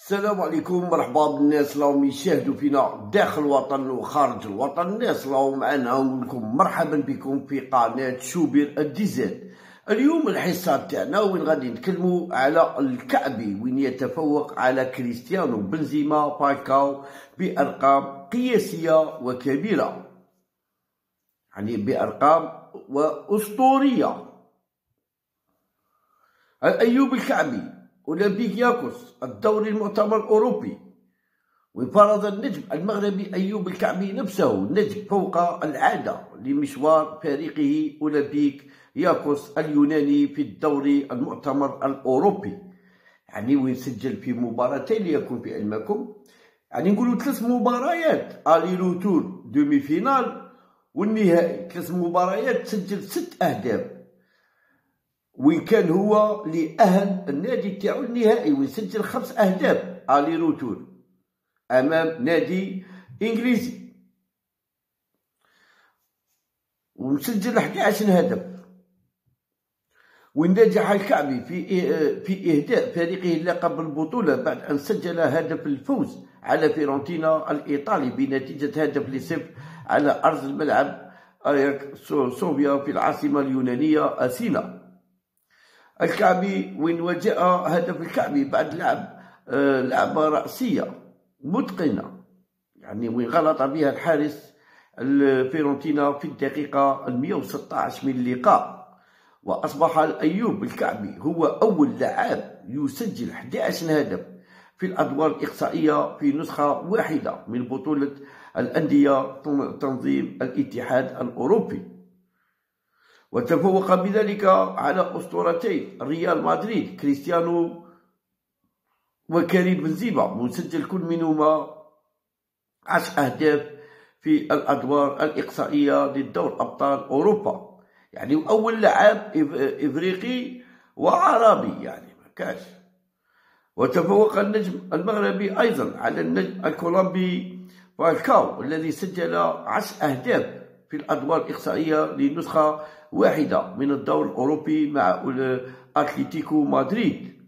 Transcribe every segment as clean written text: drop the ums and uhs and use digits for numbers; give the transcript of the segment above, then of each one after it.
السلام عليكم، مرحبا بالناس راهم يشاهدوا فينا داخل الوطن وخارج الوطن. الناس راهم معنا، نقول لكم مرحبا بكم في قناه شوبير الديزاد. اليوم الحصه تاعنا وين غادي نتكلموا على الكعبي، وين يتفوق على كريستيانو بنزيما فالكاو بارقام قياسيه وكبيره، يعني بارقام واسطوريه. أيوب الكعبي، أولمبياكوس، الدور المؤتمر الأوروبي. وفرض النجم المغربي أيوب الكعبي نفسه نجم فوق العادة لمشوار فريقه أولمبياكوس اليوناني في الدور المؤتمر الأوروبي، يعني ويسجل في مباراتين ليكون في علمكم، يعني نقولوا 3 مباريات الي روتور دومي فينال والنهائي، 3 مباريات سجل 6 أهداف، وين كان هو لأهل النادي تاعو النهائي ويسجل 5 أهداف الي روتور أمام نادي إنجليزي، ومسجل 11 هدف. ونجح الكعبي في إهداء فريقه اللقب بالبطولة بعد أن سجل هدف الفوز على فيورنتينا الإيطالي بنتيجة 1-0 على أرض الملعب صوفيا في العاصمة اليونانية أثينا. الكعبي وين وجاء هدف الكعبي بعد لعبة رأسية متقنة، يعني وين غلط بها الحارس الفيورنتينا في الدقيقة 116 من اللقاء، وأصبح أيوب الكعبي هو أول لاعب يسجل 11 هدف في الأدوار الإقصائية في نسخة واحدة من بطولة الأندية تنظيم الاتحاد الأوروبي، وتفوق بذلك على أسطورتي ريال مدريد كريستيانو وكريم بنزيما، مسجل كل منهما 10 أهداف في الأدوار الإقصائية للدور أبطال أوروبا، يعني وأول لاعب إفريقي وعربي، يعني ما كاش. وتفوق النجم المغربي أيضا على النجم الكولومبي فالكاو الذي سجل 10 أهداف في الأدوار الإقصائية لنسخة واحدة من الدور الأوروبي مع أتلتيكو مدريد،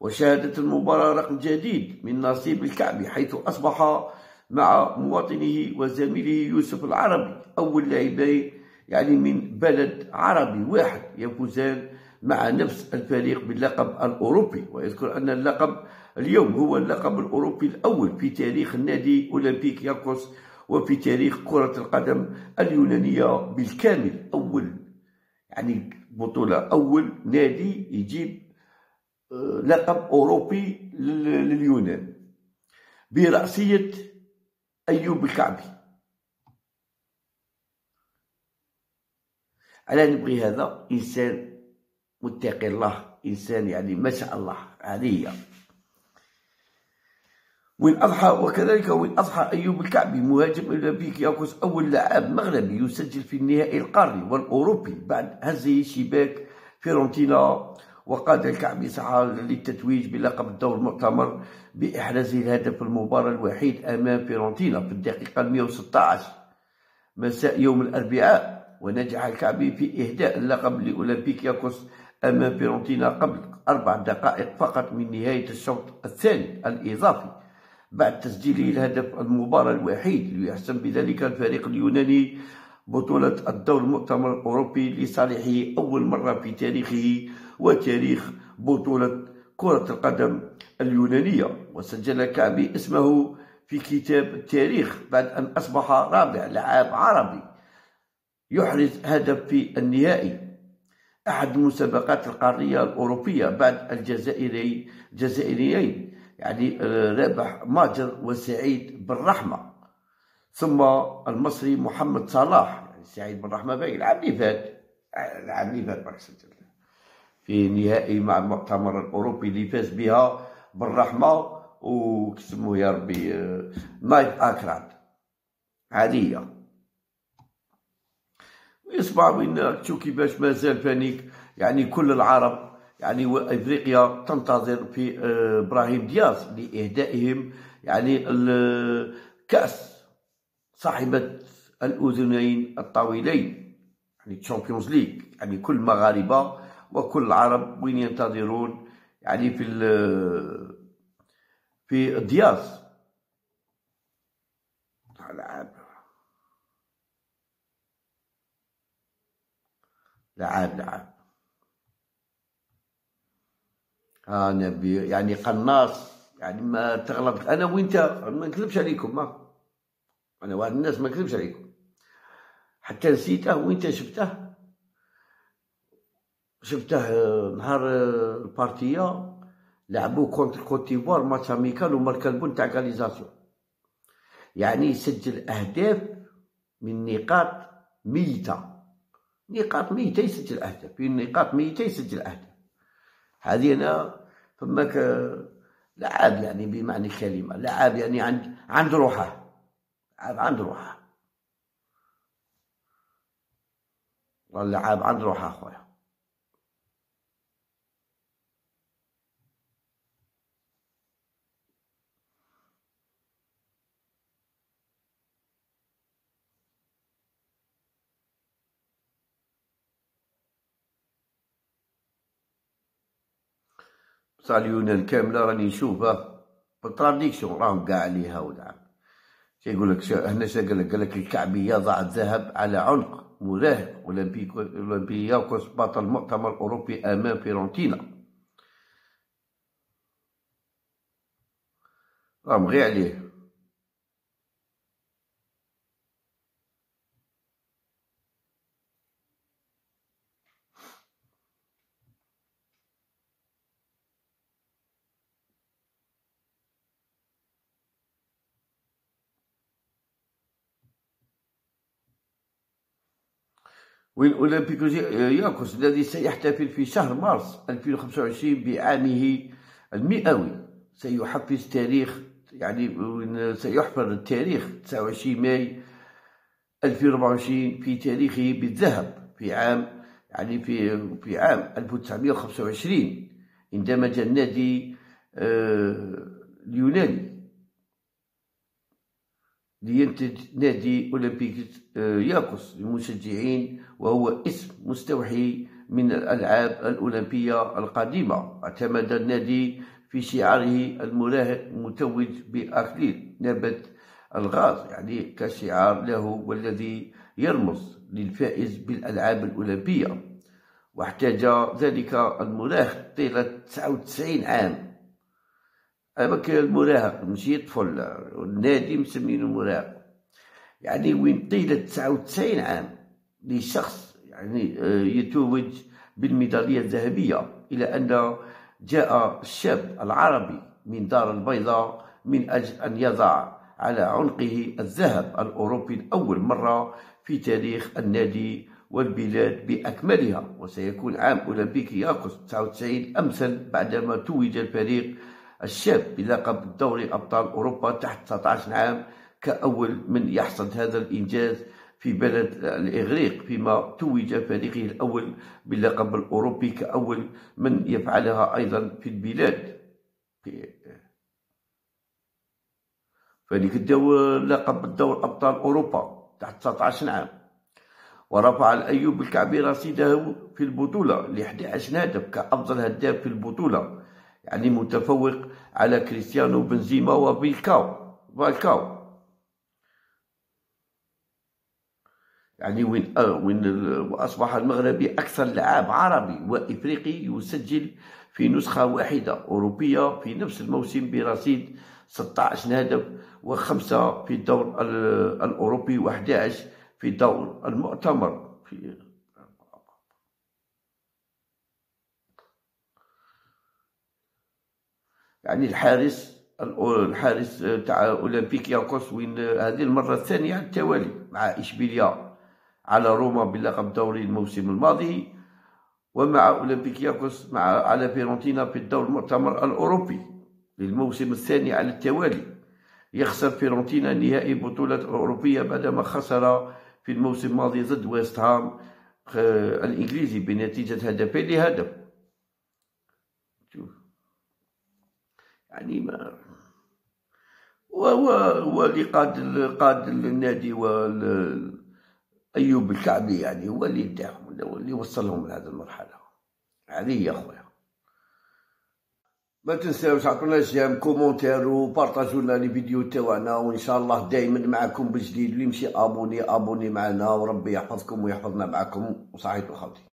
وشهدت المباراة رقم جديد من نصيب الكعبي، حيث أصبح مع مواطنه وزميله يوسف العربي أول لاعبين يعني من بلد عربي واحد يفوزان مع نفس الفريق باللقب الأوروبي. ويذكر أن اللقب اليوم هو اللقب الأوروبي الأول في تاريخ النادي أولمبياكوس وفي تاريخ كرة القدم اليونانية بالكامل، أول يعني بطولة، أول نادي يجيب لقب أوروبي لليونان برأسية أيوب الكعبي. على نبغي هذا إنسان متقي الله، إنسان يعني ما شاء الله عليه. وكذلك وين أضحى أيوب الكعبي مهاجم أولمبياكوس أول لاعب مغربي يسجل في النهائي القاري والأوروبي بعد هزه شباك فيورنتينا، وقاد الكعبي سعى للتتويج بلقب الدور المؤتمر بإحراز الهدف المباراة الوحيد أمام فيورنتينا في الدقيقة 116 مساء يوم الأربعاء. ونجح الكعبي في إهداء اللقب لأولمبياكوس أمام فيورنتينا قبل 4 دقائق فقط من نهاية الشوط الثاني الإضافي بعد تسجيله الهدف المباراة الوحيد، ليحسم بذلك الفريق اليوناني بطولة الدور المؤتمر الأوروبي لصالحه أول مرة في تاريخه وتاريخ بطولة كرة القدم اليونانية. وسجل الكعبي اسمه في كتاب التاريخ بعد أن أصبح رابع لاعب عربي يحرز هدف في النهائي أحد المسابقات القارية الأوروبية بعد الجزائريين، يعني رابح ماجر وسعيد بالرحمة، ثم المصري محمد صلاح. يعني سعيد بالرحمة باقي العام اللي فات في نهائي مع المؤتمر الأوروبي اللي فاز بها بالرحمة وكسموه يا ربي نايف أكراد عادية. ويصبح وين تشوف كيفاش مازال فانيك، يعني كل العرب يعني وافريقيا تنتظر في ابراهيم دياز لاهدائهم يعني الكاس صاحبه الاذنين الطويلين، يعني تشامبيونز ليغ، يعني كل المغاربه وكل العرب وين ينتظرون يعني في في دياز. لعاب يعني قناص، يعني ما تغلط انا وانت، ما نكذبش عليكم، ما انا واحد الناس ما نكذبش عليكم، حتى نسيته وانت شفته نهار البارتيه لعبوا كونتر كوت ديفوار ماتش اميكال وماركا البون تاع كاليزاسيون، يعني يسجل اهداف من نقاط ميته، نقاط ميته يسجل اهداف، من نقاط ميته يسجل اهداف. هذه انا فماك لعاب، يعني بمعنى الكلمه لعاب، يعني عند روحه، عند روحه، واللعاب عند روحه اخويا. تاع اليونان كامله راني نشوفها بالتراديكسيون راهم كاع عليها ولعب. كيقول لك هنا اش قال لك؟ قال لك الكعبيه ضاعت ذهب على عنق مراهق، أولمبياكوس بطل المؤتمر الاوروبي امام فيورنتينا، راهم غير عليه. والأولمبيكوس ياكوس الذي سيحتفل في شهر مارس 2025 بعامه المئوي، سيحفز تاريخ، يعني سيحفر التاريخ 29 ماي 2024 في تاريخه بالذهب في عام، يعني في عام 1925 اندمج النادي اليوناني لينتج نادي أولمبيكوس ياكوس للمشجعين، وهو اسم مستوحي من الألعاب الأولمبية القديمة. اعتمد النادي في شعاره المراهق المتوج بأكليل نبت الغاز، يعني كشعار له والذي يرمز للفائز بالألعاب الأولمبية، واحتاج ذلك المراهق طيلة 99 عام. هذاك المراهق ماشي طفل، النادي مسمينه مراهق، يعني وين طيله 99 عام لشخص يعني يتوج بالميداليه الذهبيه. الى ان جاء الشاب العربي من دار البيضاء من اجل ان يضع على عنقه الذهب الاوروبي لاول مره في تاريخ النادي والبلاد باكملها، وسيكون عام أولمبياكوس 99 امثل بعدما توج الفريق الشاب بلقب دوري أبطال أوروبا تحت 19 عام كأول من يحصد هذا الإنجاز في بلد الإغريق، فيما توج فريقه الأول باللقب الأوروبي كأول من يفعلها أيضا في البلاد. فذلك الدور لقب الدور أبطال أوروبا تحت 19 عام. ورفع الأيوب الكعبي رصيده في البطولة ل 11 هدف كأفضل هداف في البطولة، يعني متفوق على كريستيانو بنزيما وفالكاو، يعني وأصبح المغربي أكثر لاعب عربي وإفريقي يسجل في نسخة واحدة أوروبية في نفس الموسم برصيد 16 هدف و5 في الدور الأوروبي و11 في الدور المؤتمر. يعني الحارس تاع أولمبياكوس وين هذه المره الثانيه على التوالي مع اشبيليا على روما بلقب دوري الموسم الماضي، ومع أولمبياكوس على فيورنتينا في الدور المؤتمر الاوروبي للموسم الثاني على التوالي. يخسر فيورنتينا نهائي بطوله الاوروبيه بعدما خسر في الموسم الماضي ضد ويست هام الانجليزي بنتيجه 2-1. يعني ما هو اللي قاد النادي أيوب الكعبي، يعني هو اللي داهم، هو اللي وصلهم لهذه المرحلة. هذه هي أخويا. ما تنساوش عطونا جيم كومونتير وبارطاجوا لنا لي فيديو تاعنا، وان شاء الله دائما معكم بجديد. اللي يمشي ابوني معنا، وربي يحفظكم ويحفظنا معكم وصحيتو خاوتي.